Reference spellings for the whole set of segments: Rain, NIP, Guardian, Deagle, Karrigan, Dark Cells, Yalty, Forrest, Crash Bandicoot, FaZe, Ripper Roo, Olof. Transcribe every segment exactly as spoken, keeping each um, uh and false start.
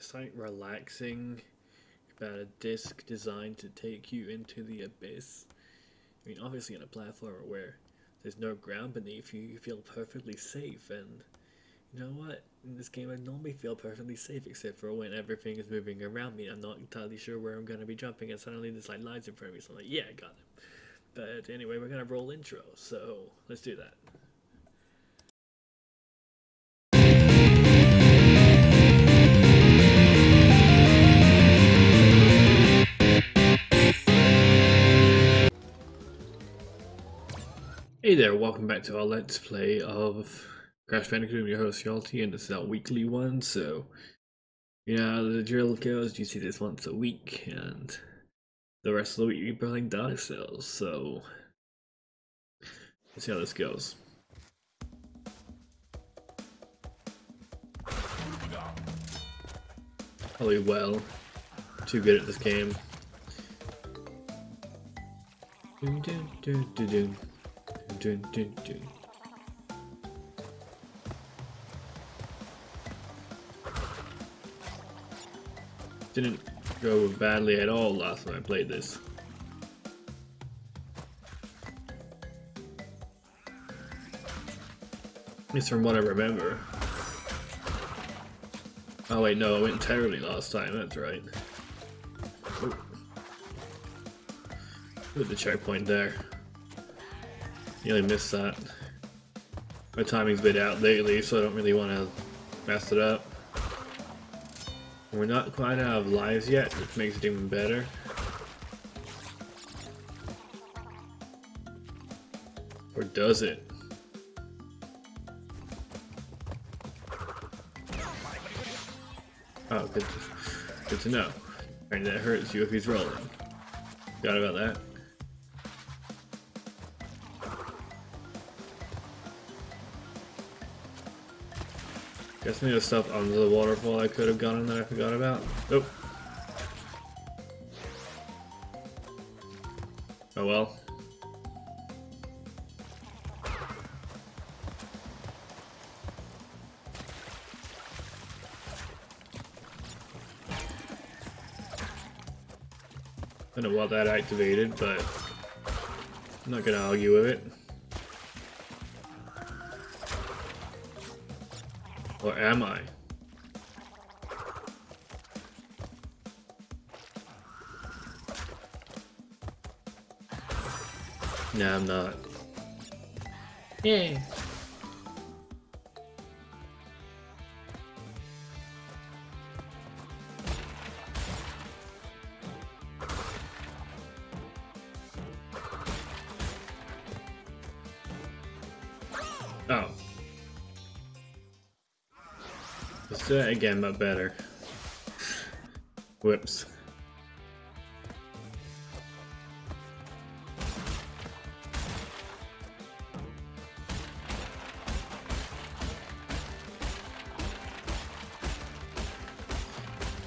Slight relaxing about a disc designed to take you into the abyss. I mean, obviously on a platform where there's no ground beneath you, you feel perfectly safe, and you know what? In this game I normally feel perfectly safe except for when everything is moving around me. I'm not entirely sure where I'm going to be jumping and suddenly there's like lines in front of me, so I'm like, yeah, I got it. But anyway, we're going to roll intro, so let's do that. Hey there, welcome back to our Let's Play of Crash Bandicoot. I'm your host Yalty, and this is our weekly one, so you know the drill goes. You see this once a week, and the rest of the week we're playing Dark Cells, so let's see how this goes. Probably well, too good at this game. Dun, dun, dun, dun, dun. Dun, dun, dun. Didn't go badly at all last time I played this. At least from what I remember. Oh wait, no, I went terribly last time, that's right. Ooh. With the checkpoint there. Nearly missed that. My timing's been out lately, so I don't really want to mess it up. We're not quite out of lives yet, which makes it even better. Or does it? Oh, good to, good to know. And that hurts you if he's rolling. Forgot about that. Guess maybe there's stuff under the waterfall I could have gotten that I forgot about. Nope. Oh well. I don't know what that activated, but I'm not gonna argue with it. Or am I? No, I'm not. Yay! Oh. Let's do that again, but better. Whoops.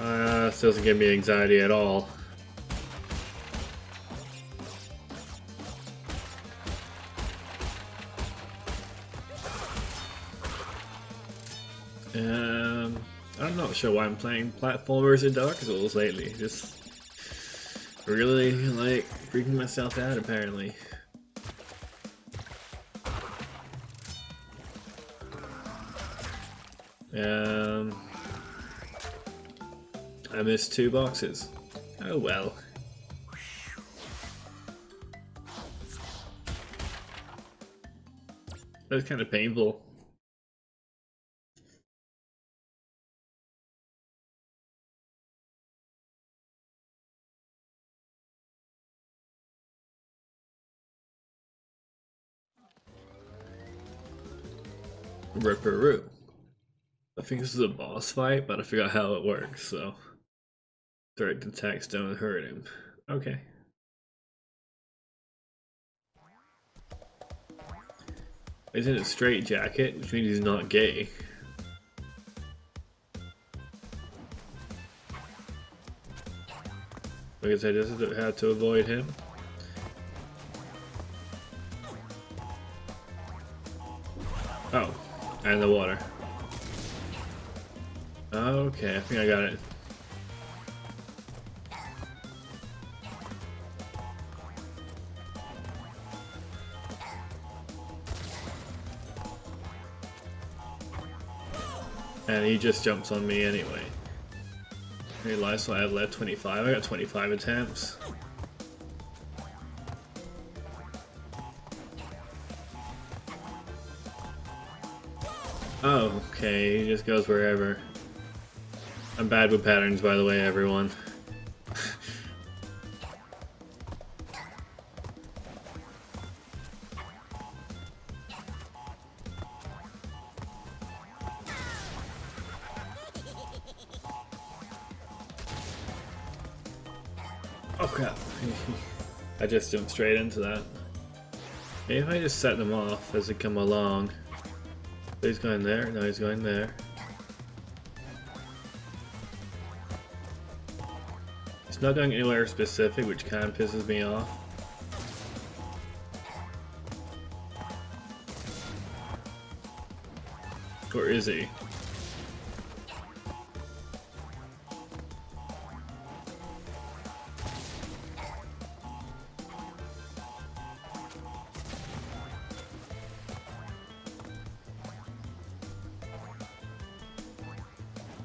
Uh, this doesn't give me anxiety at all. Um, I'm not sure why I'm playing platformers in Dark Souls lately. Just really like freaking myself out apparently. Um, I missed two boxes. Oh well. That was kind of painful. Ripper Roo. I think this is a boss fight, but I forgot how it works, so direct attacks don't hurt him. Okay. He's in a straight jacket, which means he's not gay. Like I said, this is how to avoid him. Oh. And the water. Oh, Okay, I think I got it. And he just jumps on me anyway. Hey, lifestyle I have left twenty-five. I got twenty-five attempts. Oh, okay. He just goes wherever. I'm bad with patterns, by the way, everyone. Oh crap, I just jumped straight into that. Maybe if I just set them off as they come along. He's going there, no he's going there. It's not going anywhere specific, which kind of pisses me off. Where is he?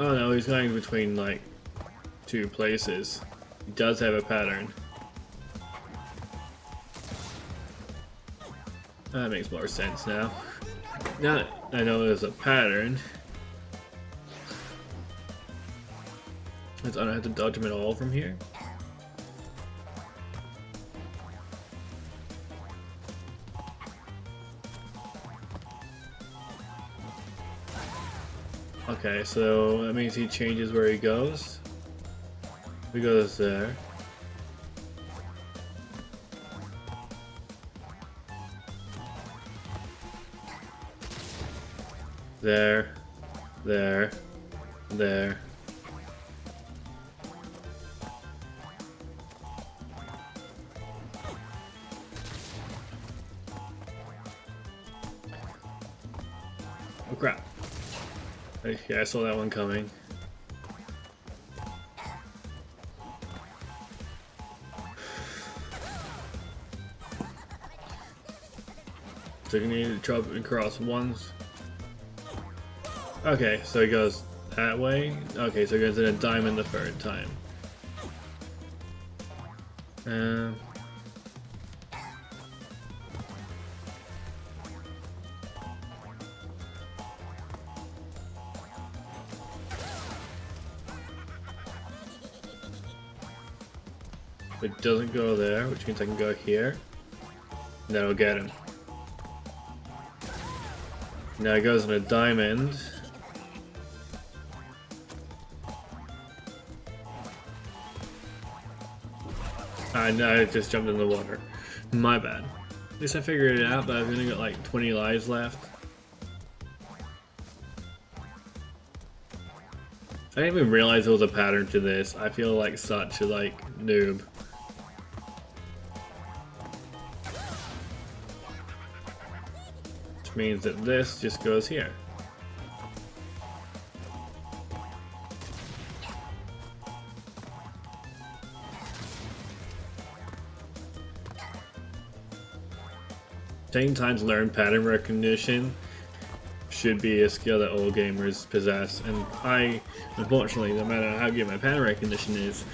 Oh no, he's going between like two places. He does have a pattern. That makes more sense now. Now that I know there's a pattern, I don't have to dodge him at all from here. Okay, so that means he changes where he goes. He goes there. There. There. There. Oh crap. Yeah, I saw that one coming. So you need to drop and cross once. Okay, so it goes that way. Okay, so it goes in a diamond the third time. Um. Uh, It doesn't go there, which means I can go here. And that'll get him. Now it goes in a diamond. And I just jumped in the water. My bad. At least I figured it out, but I've only got like twenty lives left. I didn't even realize there was a pattern to this. I feel like such a like noob. Which means that this just goes here. Ten times learned pattern recognition should be a skill that all gamers possess, and I, unfortunately, no matter how good my pattern recognition is,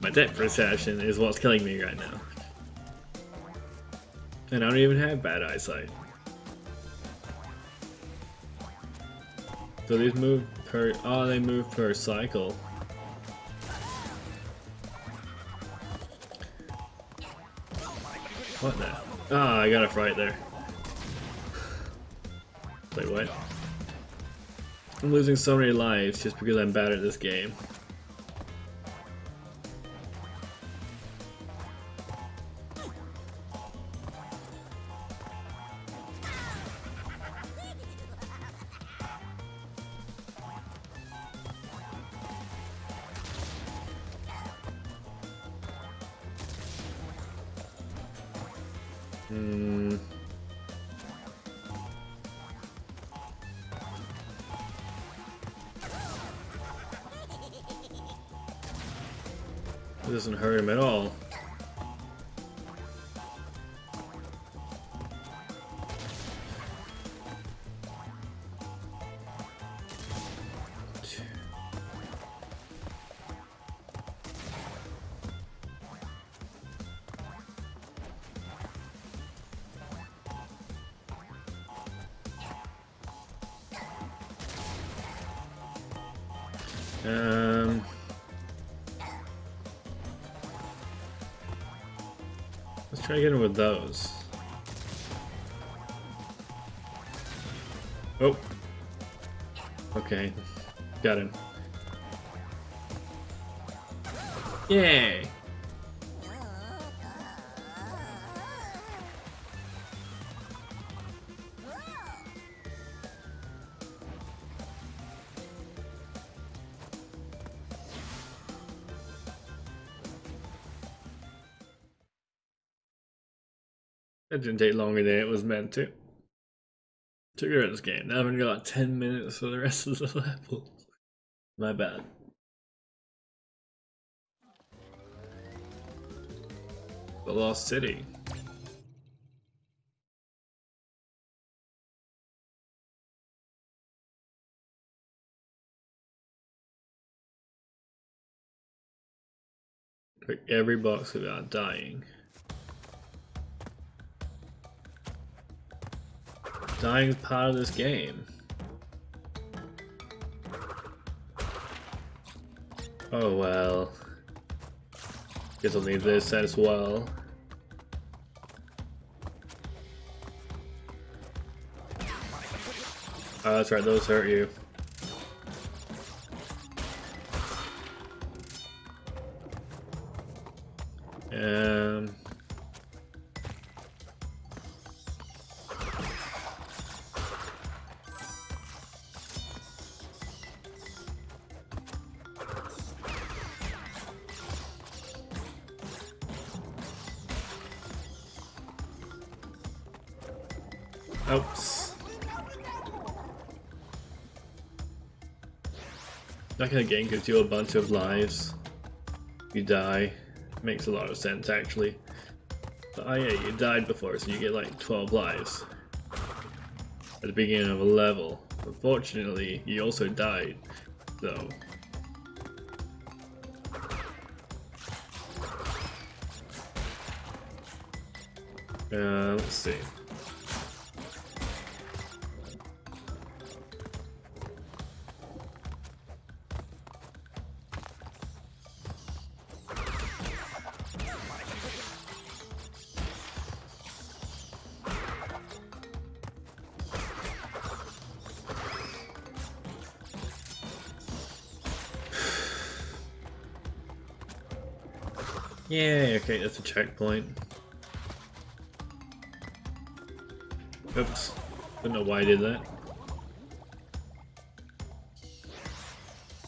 my depth perception is what's killing me right now. And I don't even have bad eyesight. So these move per, oh they move per cycle. What the? Ah, oh, I got a fright there. Wait, what? I'm losing so many lives just because I'm bad at this game. Hmm. It doesn't hurt him at all. Um. Let's try getting with those. Oh. Okay. Got him. Yay. It didn't take longer than it was meant to. Took her in this game. Now I've got ten minutes for the rest of the level. My bad. The Lost City. Click every box without dying. Dying is part of this game. Oh well. Guess I'll need this as well. Oh, that's right, those hurt you. Um. Oops. That kind of game gives you a bunch of lives. You die. Makes a lot of sense actually. But oh yeah, you died before, so you get like twelve lives. At the beginning of a level. Unfortunately, you also died, so. Uh, let's see. Yay, okay, that's a checkpoint. Oops, don't know why I did that.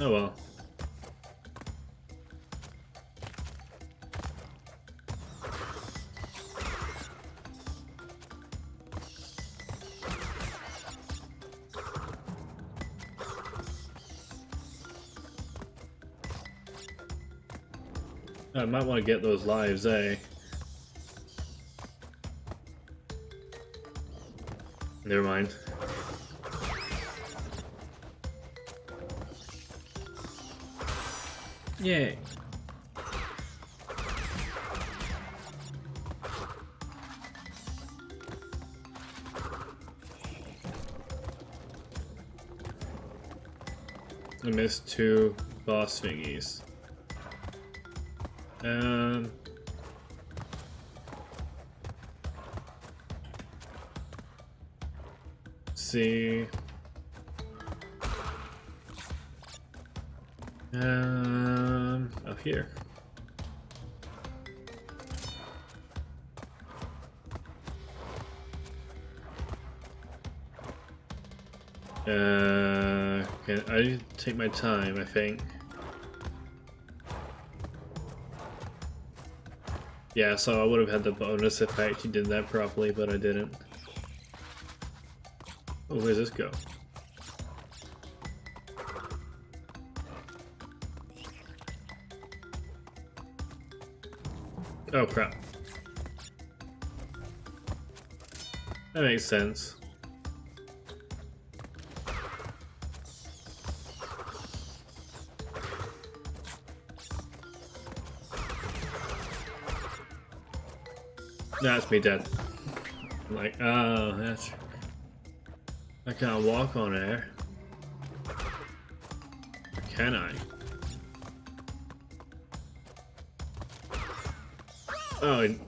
Oh well. I might want to get those lives, eh? Never mind. Yay! I missed two boss thingies. Um, see, um, up here. Uh, can I take my time? I think. Yeah, so I would have had the bonus if I actually did that properly, but I didn't. Oh, where's this go? Oh, crap. That makes sense. That's me dead. I'm like, oh, that's... I can't walk on air. Can I? Oh, it...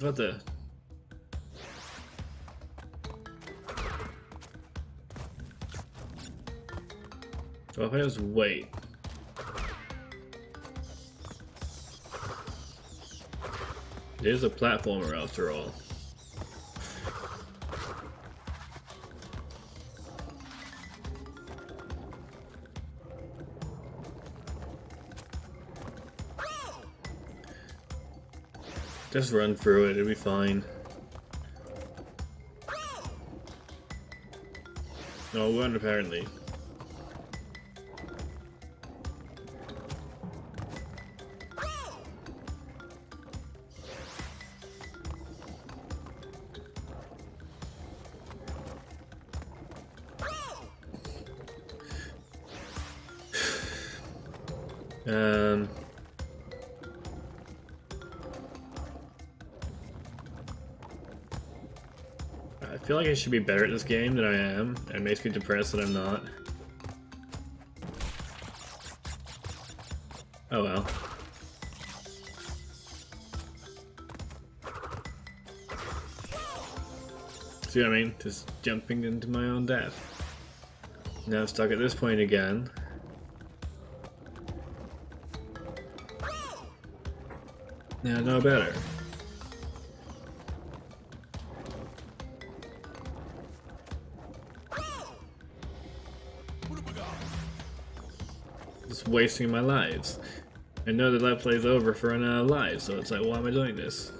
what the? Well, if I just wait. It is a platformer after all. Just run through it, it'll be fine. No, it won't apparently. Um, I feel like I should be better at this game than I am. It makes me depressed that I'm not. Oh well. See what I mean? Just jumping into my own death. Now I'm stuck at this point again. Now, no better. Just wasting my lives. I know that that plays over for an hour live, so it's like, why am I doing this?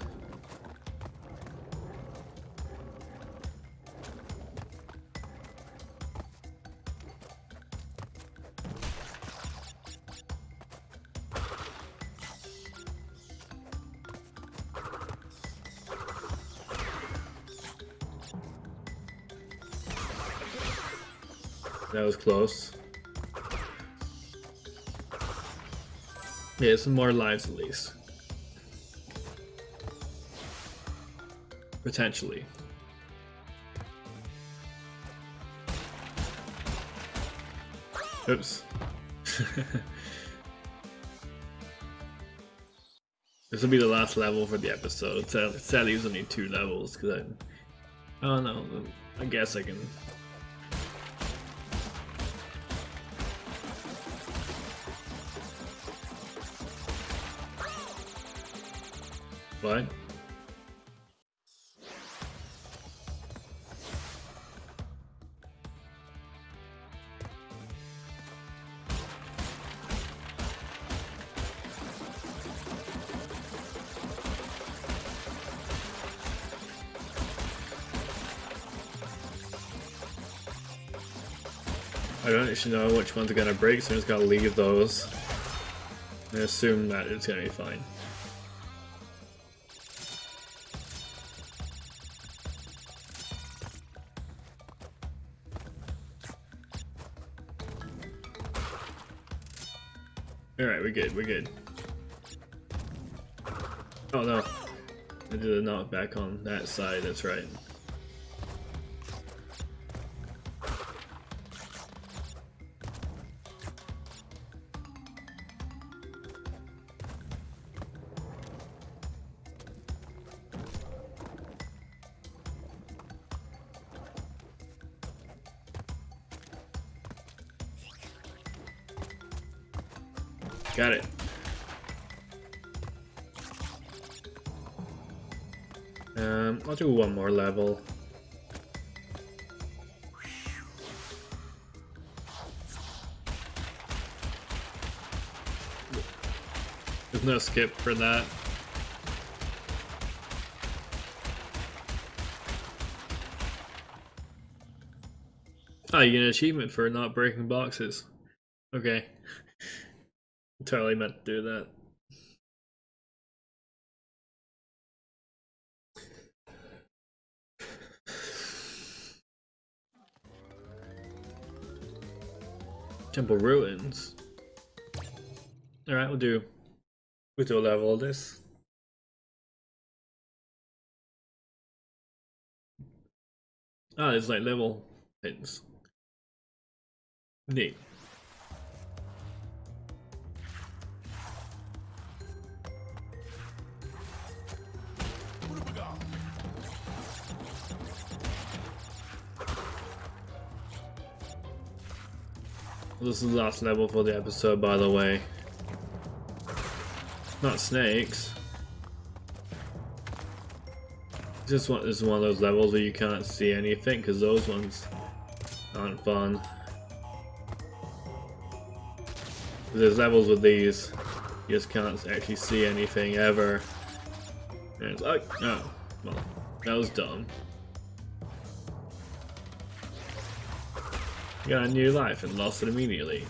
That was close. Yeah, some more lives at least. Potentially. Oops. This will be the last level for the episode. Sadly, there's only two levels because I. Oh no, I guess I can. What? I don't actually know which ones are gonna break, so I'm just gonna leave those and assume that it's gonna be fine. Alright, we're good, we're good. Oh no. I did a knockback on that side, that's right. Got it. Um, I'll do one more level. There's no skip for that. Oh, you get an achievement for not breaking boxes. Okay. Totally meant to do that. Temple ruins. All right, we'll do. We'll do a level of this. Ah, oh, there's like level things. Neat. This is the last level for the episode, by the way. Not snakes. Just want this is one of those levels where you can't see anything because those ones aren't fun. There's levels with these, you just can't actually see anything ever. And it's like, oh, well, that was dumb. Got a new life and lost it immediately.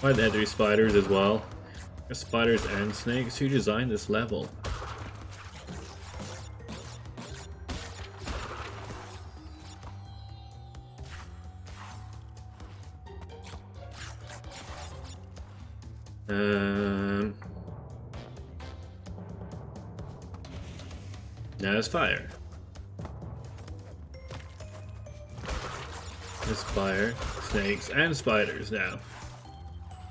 Why there had to be spiders as well? There's spiders and snakes. Who designed this level? Um, now there's fire. There's fire, snakes, and spiders now.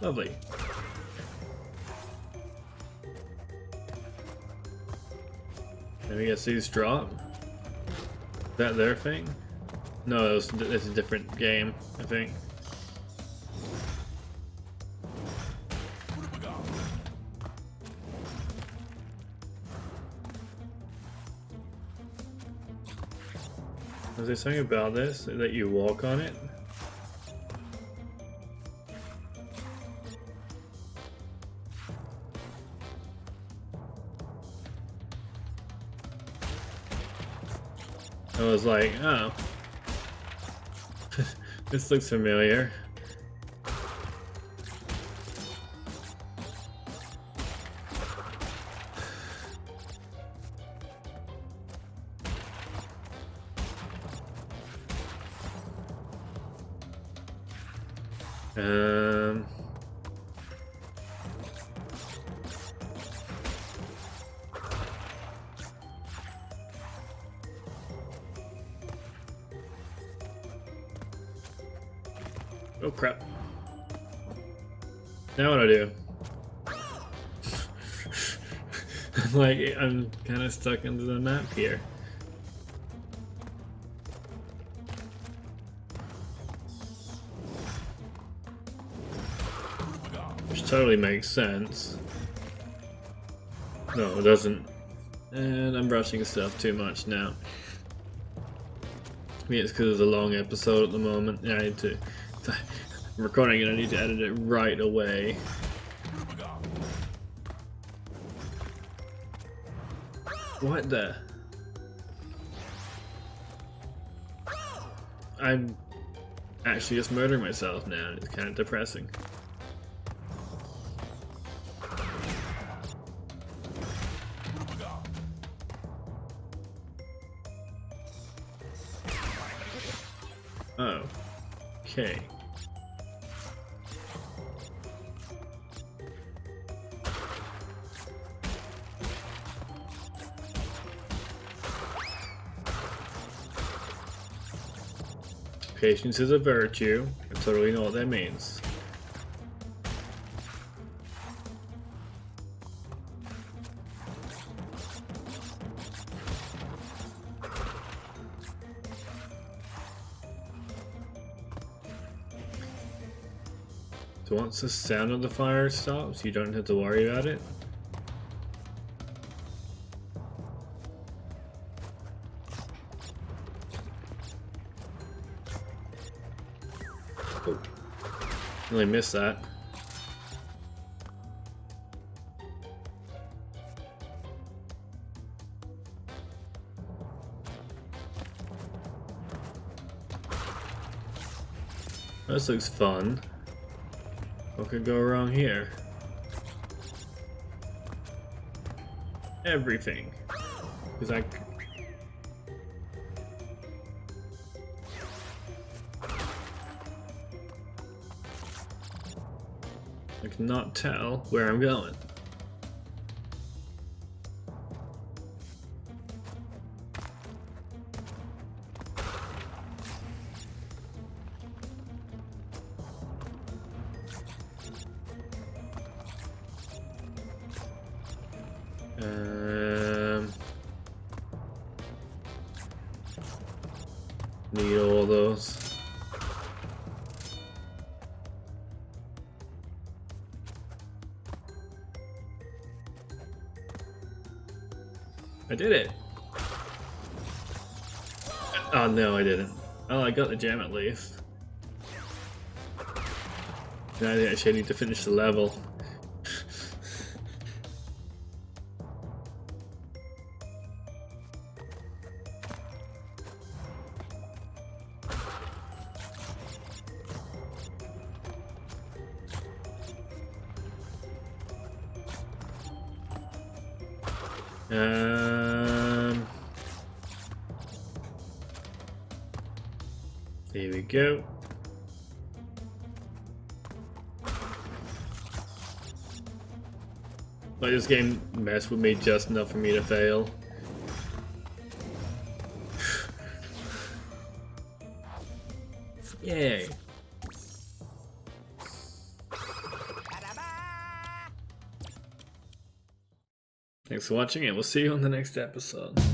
Lovely. Let me guess these drop. Is that their thing? No, it's a different game, I think. Is there something about this that you walk on it? I was like, oh, this looks familiar. Um, oh crap. Now what do I do? I'm like, I'm kind of stuck into the map here. Totally makes sense. No, it doesn't. And I'm rushing stuff too much now. I mean, it's because it's a long episode at the moment. I need to. I'm recording it. I need to edit it right away. What the? I'm actually just murdering myself now. It's kind of depressing. Oh, okay. Patience is a virtue. I totally know what that means. So once the sound of the fire stops, you don't have to worry about it. really missed that. This looks fun. What could go wrong here? Everything. Because I... I cannot tell where I'm going. Um, need all those. I did it. Oh no, I didn't. Oh, I got the gem at least. Now I actually need to finish the level. Um, there we go. Like, this game messed with me just enough for me to fail. Yay. Thanks for watching, and we'll see you on the next episode.